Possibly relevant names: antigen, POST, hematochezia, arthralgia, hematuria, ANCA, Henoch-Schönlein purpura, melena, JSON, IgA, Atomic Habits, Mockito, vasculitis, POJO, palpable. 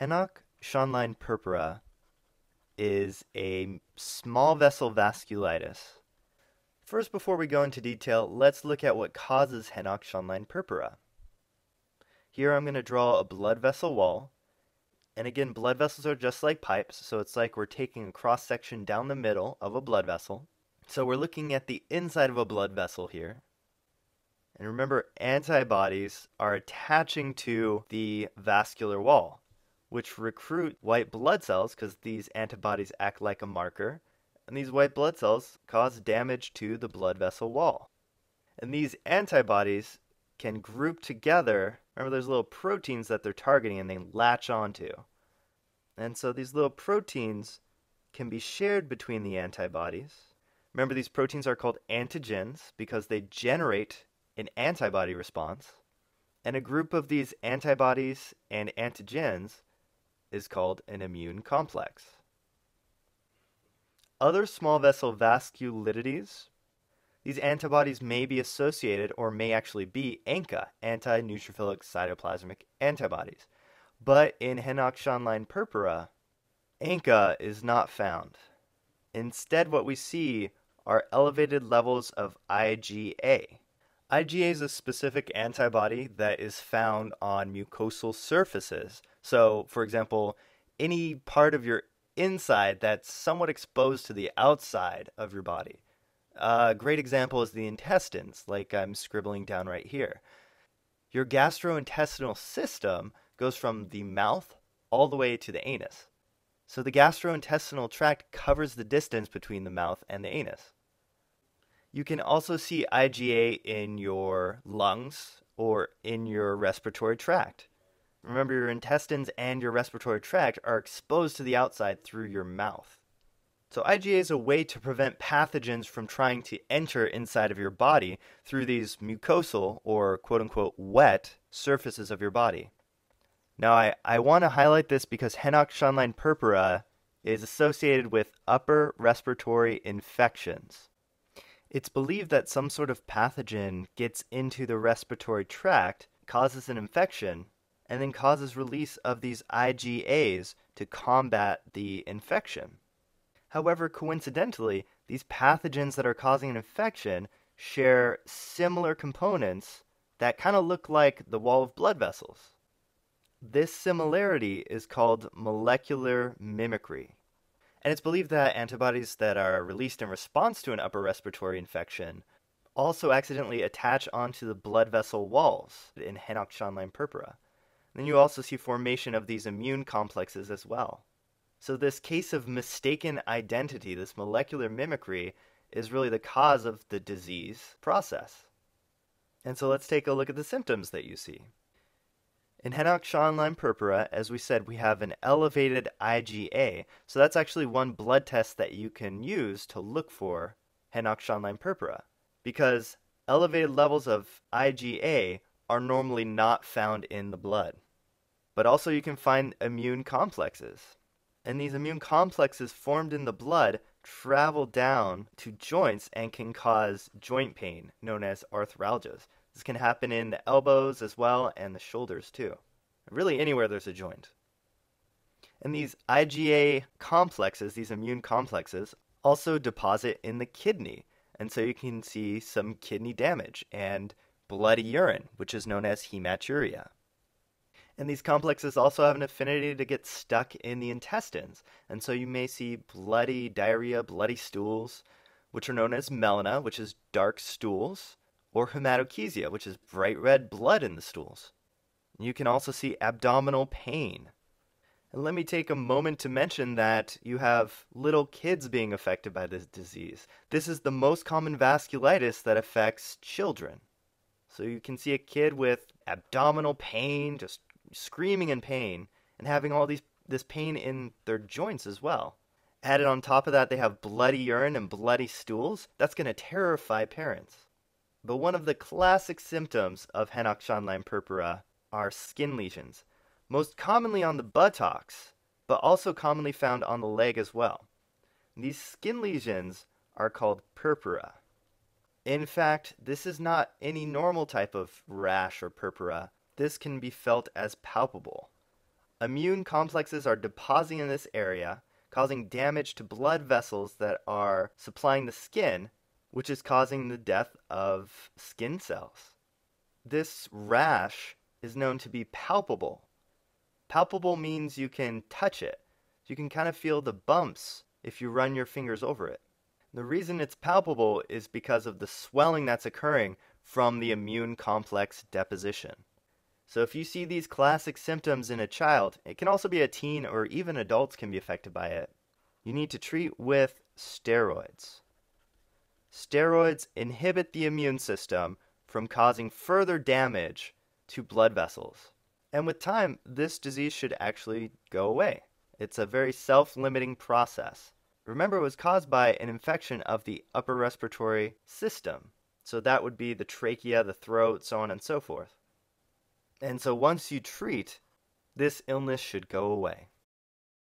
Henoch-Schönlein purpura is a small vessel vasculitis. First, before we go into detail, let's look at what causes Henoch-Schönlein purpura. Here I'm going to draw a blood vessel wall. And again, blood vessels are just like pipes, so it's like we're taking a cross-section down the middle of a blood vessel. So we're looking at the inside of a blood vessel here. And remember, antibodies are attaching to the vascular wall, which recruit white blood cells because these antibodies act like a marker. And these white blood cells cause damage to the blood vessel wall. And these antibodies can group together. Remember, there's little proteins that they're targeting and they latch onto. And so these little proteins can be shared between the antibodies. Remember, these proteins are called antigens because they generate an antibody response. And a group of these antibodies and antigens is called an immune complex. Other small vessel vasculitides. These antibodies may be associated or may actually be ANCA, anti-neutrophilic cytoplasmic antibodies. But in Henoch-Schönlein purpura, ANCA is not found. Instead, what we see are elevated levels of IgA. IgA is a specific antibody that is found on mucosal surfaces. So, for example, any part of your inside that's somewhat exposed to the outside of your body. A great example is the intestines, like I'm scribbling down right here. Your gastrointestinal system goes from the mouth all the way to the anus. So the gastrointestinal tract covers the distance between the mouth and the anus. You can also see IgA in your lungs or in your respiratory tract. Remember, your intestines and your respiratory tract are exposed to the outside through your mouth. So IgA is a way to prevent pathogens from trying to enter inside of your body through these mucosal or quote-unquote wet surfaces of your body. Now I want to highlight this because Henoch-Schönlein purpura is associated with upper respiratory infections. It's believed that some sort of pathogen gets into the respiratory tract, causes an infection, and then causes release of these IgAs to combat the infection. However, coincidentally, these pathogens that are causing an infection share similar components that kind of look like the wall of blood vessels. This similarity is called molecular mimicry. And it's believed that antibodies that are released in response to an upper respiratory infection also accidentally attach onto the blood vessel walls in Henoch-Schönlein purpura. And then you also see formation of these immune complexes as well. So this case of mistaken identity, this molecular mimicry, is really the cause of the disease process. And so let's take a look at the symptoms that you see. In Henoch-Schönlein purpura, as we said, we have an elevated IgA. So that's actually one blood test that you can use to look for Henoch-Schönlein purpura, because elevated levels of IgA are normally not found in the blood. But also you can find immune complexes. And these immune complexes formed in the blood travel down to joints and can cause joint pain, known as arthralgias. This can happen in the elbows as well and the shoulders too. Really anywhere there's a joint. And these IgA complexes, these immune complexes, also deposit in the kidney. And so you can see some kidney damage and bloody urine, which is known as hematuria. And these complexes also have an affinity to get stuck in the intestines. And so you may see bloody diarrhea, bloody stools, which are known as melena, which is dark stools, or hematochezia, which is bright red blood in the stools. And you can also see abdominal pain. And let me take a moment to mention that you have little kids being affected by this disease. This is the most common vasculitis that affects children. So you can see a kid with abdominal pain, just screaming in pain and having all this pain in their joints as well. Added on top of that, they have bloody urine and bloody stools. That's going to terrify parents. But one of the classic symptoms of Henoch-Schönlein purpura are skin lesions, most commonly on the buttocks, but also commonly found on the leg as well. These skin lesions are called purpura. In fact, this is not any normal type of rash or purpura. This can be felt as palpable. Immune complexes are depositing in this area, causing damage to blood vessels that are supplying the skin, which is causing the death of skin cells. This rash is known to be palpable. Palpable means you can touch it. You can kind of feel the bumps if you run your fingers over it. The reason it's palpable is because of the swelling that's occurring from the immune complex deposition. So if you see these classic symptoms in a child, it can also be a teen or even adults can be affected by it. You need to treat with steroids. Steroids inhibit the immune system from causing further damage to blood vessels. And with time, this disease should actually go away. It's a very self-limiting process. Remember, it was caused by an infection of the upper respiratory system. So that would be the trachea, the throat, so on and so forth. And so once you treat, this illness should go away.